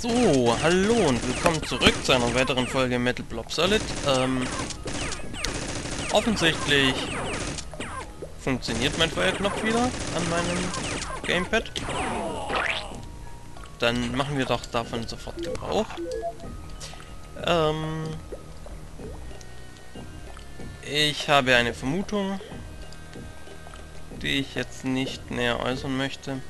So, hallo und willkommen zurück zu einer weiteren Folge Metal Blob Solid. Offensichtlich funktioniert mein Feuerknopf wieder an meinem Gamepad. Dann machen wir doch davon sofort Gebrauch. Ich habe eine Vermutung, die ich jetzt nicht näher äußern möchte.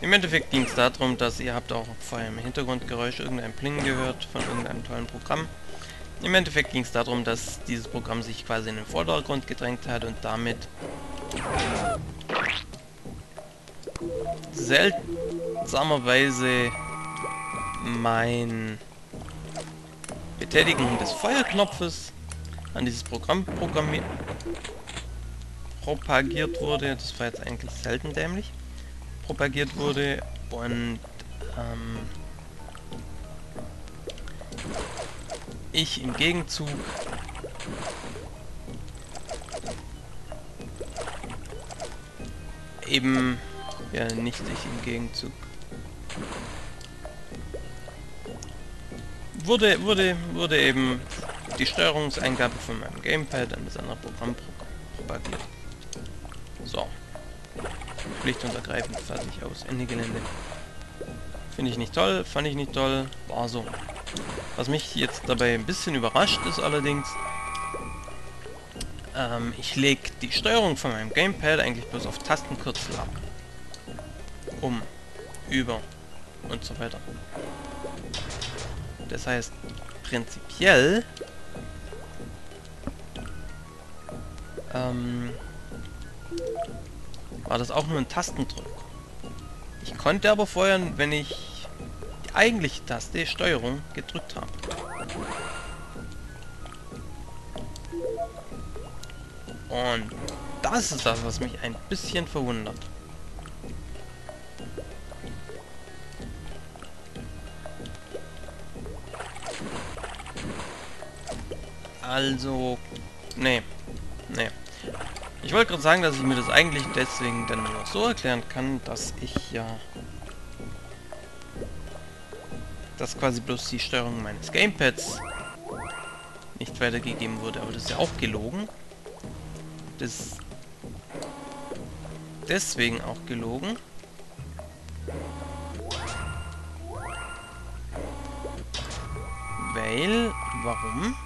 Im Endeffekt ging es darum, dass ihr habt auch vorher im Hintergrundgeräusch irgendein Plingen gehört von irgendeinem tollen Programm. Im Endeffekt ging es darum, dass dieses Programm sich quasi in den Vordergrund gedrängt hat und damit seltsamerweise mein Betätigen des Feuerknopfes an dieses Programm propagiert wurde. Das war jetzt eigentlich selten dämlich. Propagiert wurde und ich im Gegenzug eben, ja, nicht ich im Gegenzug wurde eben die Steuerungseingabe von meinem Gamepad an das andere Programm propagiert. So. Pflicht untergreifend, fertig, aus, Ende Gelände. Finde ich nicht toll, fand ich nicht toll, war so. Was mich jetzt dabei ein bisschen überrascht ist allerdings, ich lege die Steuerung von meinem Gamepad eigentlich bloß auf Tastenkürzel ab. Um, über und so weiter. Das heißt, prinzipiell war das auch nur ein Tastendruck. Ich konnte aber feuern, wenn ich die eigentliche Taste Steuerung gedrückt habe. Und das ist das, was mich ein bisschen verwundert. Also, nee. Ich wollte gerade sagen, dass ich mir das eigentlich deswegen dann nur so erklären kann, dass ich ja dass quasi bloß die Steuerung meines Gamepads nicht weitergegeben wurde, aber das ist ja auch gelogen. Das ist deswegen auch gelogen. Weil, warum?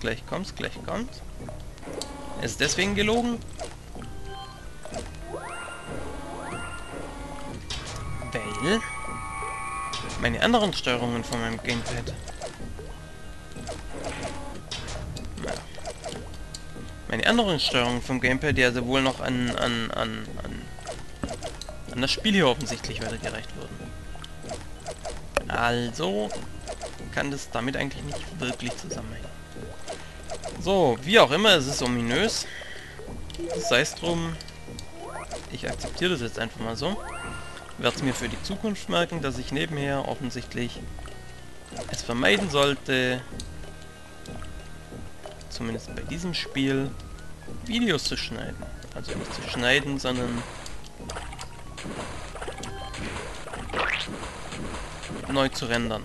Gleich kommt's. Ist deswegen gelogen? Weil meine anderen Steuerungen von meinem Gamepad. Meine anderen Steuerungen vom Gamepad, die ja sowohl noch an das Spiel hier offensichtlich weitergereicht wurden. Also kann das damit eigentlich nicht wirklich zusammenhängen. So, wie auch immer, es ist ominös. Sei es drum, ich akzeptiere das jetzt einfach mal so. Werde es mir für die Zukunft merken, dass ich nebenher offensichtlich es vermeiden sollte, zumindest bei diesem Spiel, Videos zu schneiden. Also nicht zu schneiden, sondern neu zu rendern.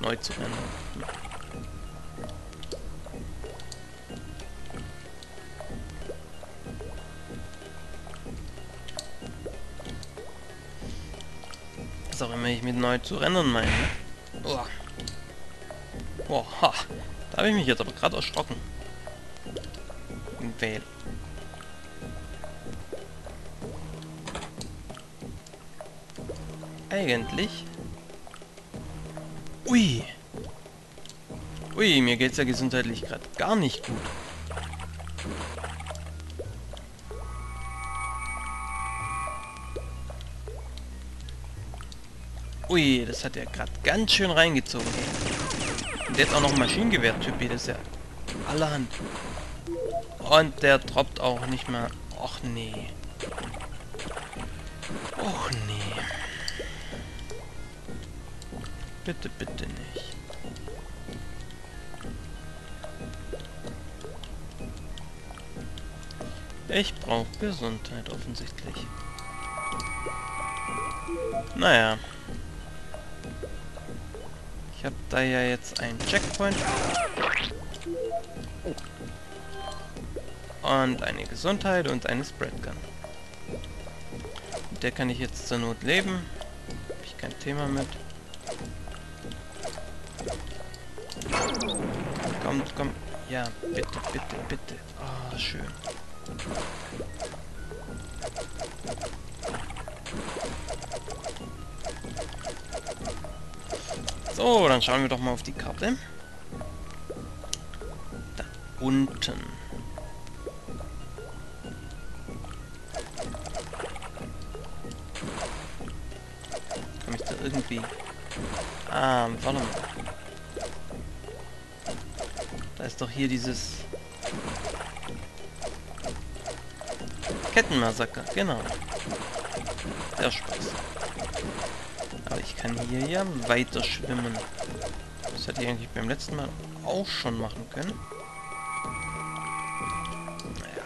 Neu zu ändern. Was auch immer ich mit neu zu rendern meine. Boah. Boah, ha. Da habe ich mich jetzt aber gerade erschrocken. Weil. Eigentlich. Ui. Ui, mir geht's ja gesundheitlich gerade gar nicht gut. Ui, das hat ja gerade ganz schön reingezogen. Und jetzt auch noch Maschinengewehr-Typ, das ist ja allerhand. Und der droppt auch nicht mal. Och nee. Och nee. Bitte, bitte nicht. Ich brauche Gesundheit offensichtlich. Naja. Ich habe da ja jetzt einen Checkpoint. Und eine Gesundheit und eine Spreadgun. Mit der kann ich jetzt zur Not leben. Habe ich kein Thema mit. Komm, komm. Ja, bitte, bitte, bitte. Oh, schön. So, dann schauen wir doch mal auf die Karte. Da unten. Kann ich da irgendwie... Ah, warte mal. Da ist doch hier dieses... Kettenmassaker, genau. Der Spaß. Aber ich kann hier ja weiter schwimmen. Das hätte ich eigentlich beim letzten Mal auch schon machen können. Naja.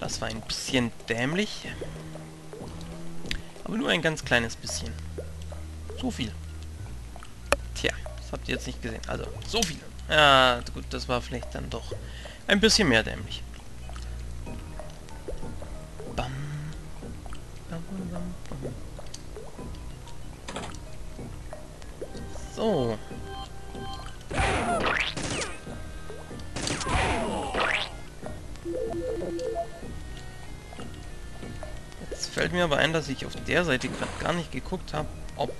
Das war ein bisschen dämlich. Aber nur ein ganz kleines bisschen. So viel. Tja, das habt ihr jetzt nicht gesehen. Also, so viel. Ja, gut, das war vielleicht dann doch ein bisschen mehr dämlich. So. Jetzt fällt mir aber ein, dass ich auf der Seite gerade gar nicht geguckt habe, ob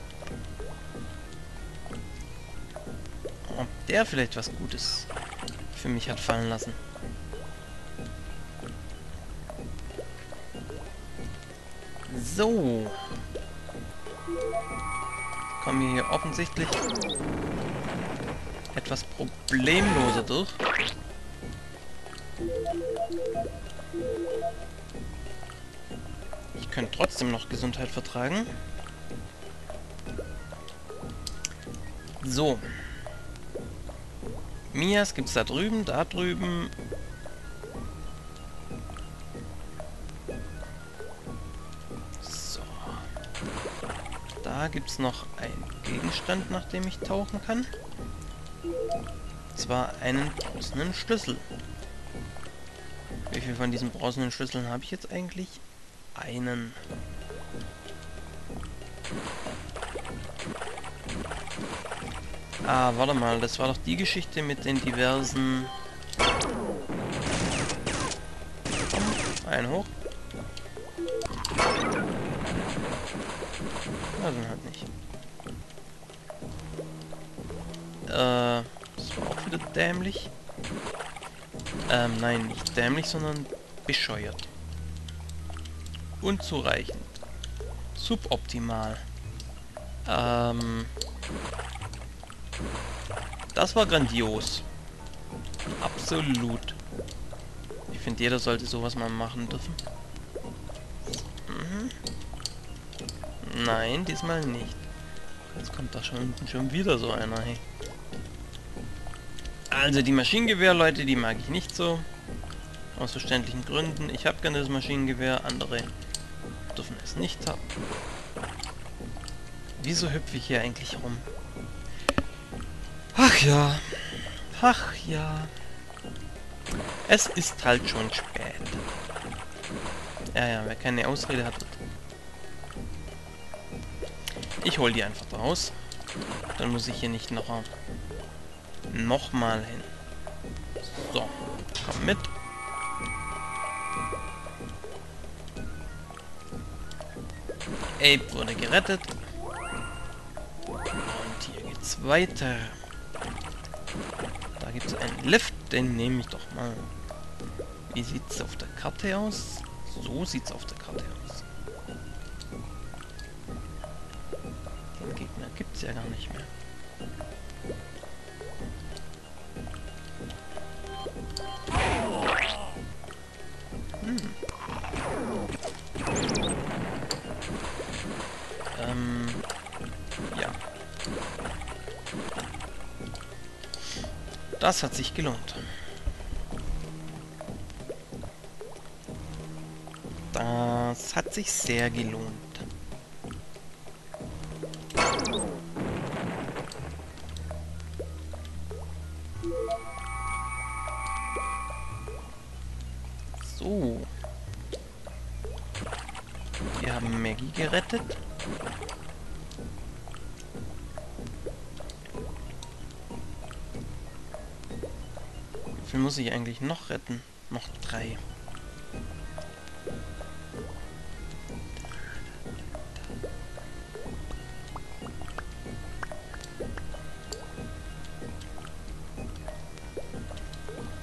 der vielleicht was Gutes für mich hat fallen lassen. So. Kommen wir hier offensichtlich etwas problemloser durch. Ich könnte trotzdem noch Gesundheit vertragen. So. Mias gibt's da drüben, Da gibt es noch einen Gegenstand, nach dem ich tauchen kann. Und zwar einen bronzenen Schlüssel. Wie viel von diesen bronzenen Schlüsseln habe ich jetzt eigentlich? Einen. Ah, warte mal, das war doch die Geschichte mit den diversen... Einen hoch. Na, dann halt nicht. Das war auch wieder dämlich. Nein, nicht dämlich, sondern bescheuert. Unzureichend. Suboptimal. Das war grandios. Absolut. Ich finde, jeder sollte sowas mal machen dürfen. Nein, diesmal nicht. Jetzt kommt da schon wieder so einer. Hey. Also die Maschinengewehr, Leute, die mag ich nicht so. Aus verständlichen Gründen. Ich habe gerne das Maschinengewehr, andere dürfen es nicht haben. Wieso hüpfe ich hier eigentlich rum? Ach ja. Ach ja. Es ist halt schon spät. Ja, wer keine Ausrede hat... Ich hole die einfach raus. Dann muss ich hier nicht noch mal hin. So, komm mit. Abe wurde gerettet. Und hier geht's weiter. Da gibt's einen Lift, den nehme ich doch mal. Wie sieht's auf der Karte aus? So sieht's auf der Karte aus. Gegner gibt es ja gar nicht mehr. Ja. Das hat sich gelohnt. Das hat sich sehr gelohnt. So. Wir haben Maggie gerettet. Wie viel muss ich eigentlich noch retten? Noch 3.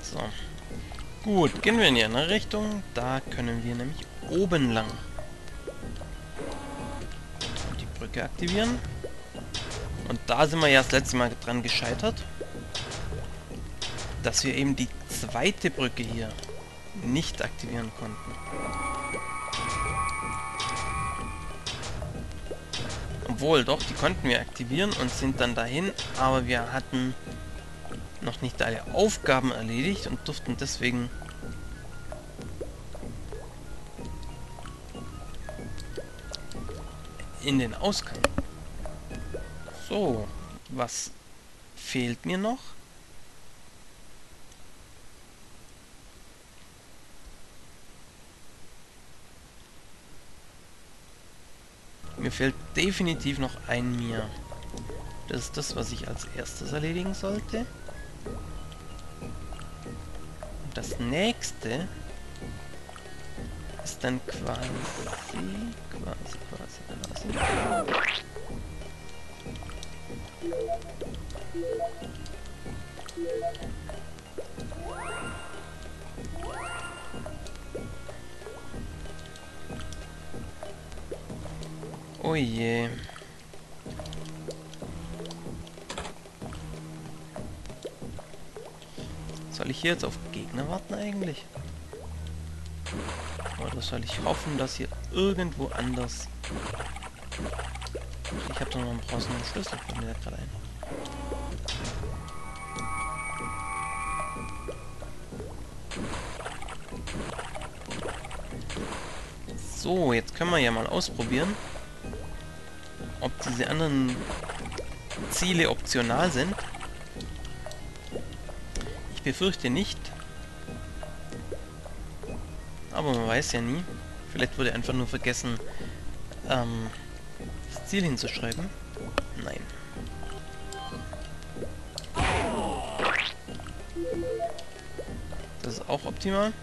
So. Gut, gehen wir in die andere Richtung. Da können wir nämlich oben lang. Und die Brücke aktivieren. Und da sind wir ja das letzte Mal dran gescheitert, dass wir eben die zweite Brücke hier nicht aktivieren konnten. Obwohl, doch, die konnten wir aktivieren und sind dann dahin, aber wir hatten noch nicht alle Aufgaben erledigt und durften deswegen in den Ausgang. So, was fehlt mir noch? Mir fehlt definitiv noch ein Mir. Das ist das, was ich als erstes erledigen sollte. Und das nächste ist dann quasi. Oh je. Soll ich hier jetzt auf Gegner warten eigentlich? Oder soll ich hoffen, dass hier irgendwo anders... Ich habe doch noch einen bronzenen Schlüssel, fällt mir gerade ein. So, jetzt können wir ja mal ausprobieren, ob diese anderen Ziele optional sind. Ich befürchte nicht. Aber man weiß ja nie. Vielleicht wurde einfach nur vergessen, das Ziel hinzuschreiben. Nein. Das ist auch optimal.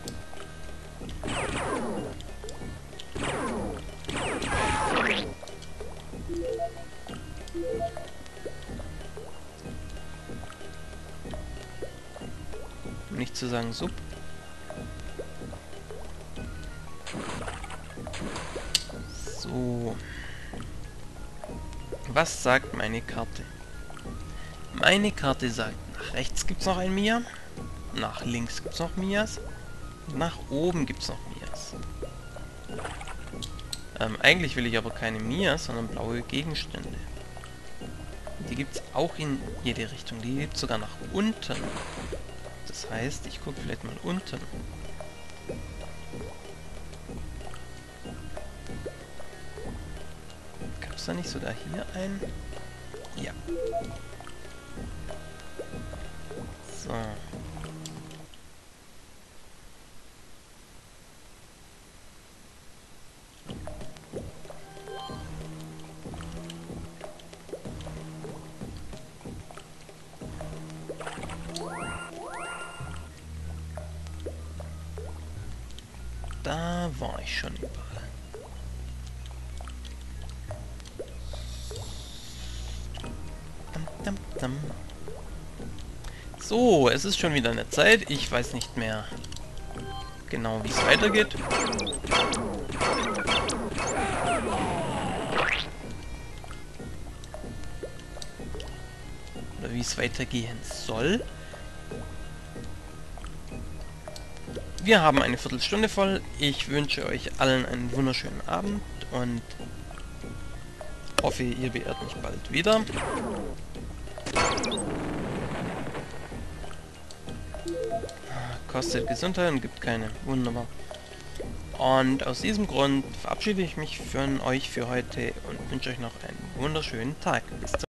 Nicht zu sagen sub. So. Was sagt meine Karte? Meine Karte sagt, nach rechts gibt es noch ein Mia. Nach links gibt es noch Mias. Nach oben gibt es noch Mias. Eigentlich will ich aber keine Mias, sondern blaue Gegenstände. Die gibt es auch in jede Richtung. Die gibt es sogar nach unten. Das heißt, ich gucke vielleicht mal unten. Gab es da nicht sogar hier einen? Ja. So. Da war ich schon überall. So, es ist schon wieder eine Zeit. Ich weiß nicht mehr genau, wie es weitergeht. Oder wie es weitergehen soll. Wir haben eine Viertelstunde voll. Ich wünsche euch allen einen wunderschönen Abend und hoffe, ihr beehrt mich bald wieder. kostet Gesundheit und gibt keine. Wunderbar. Und aus diesem Grund verabschiede ich mich von euch für heute und wünsche euch noch einen wunderschönen Tag. Bis zum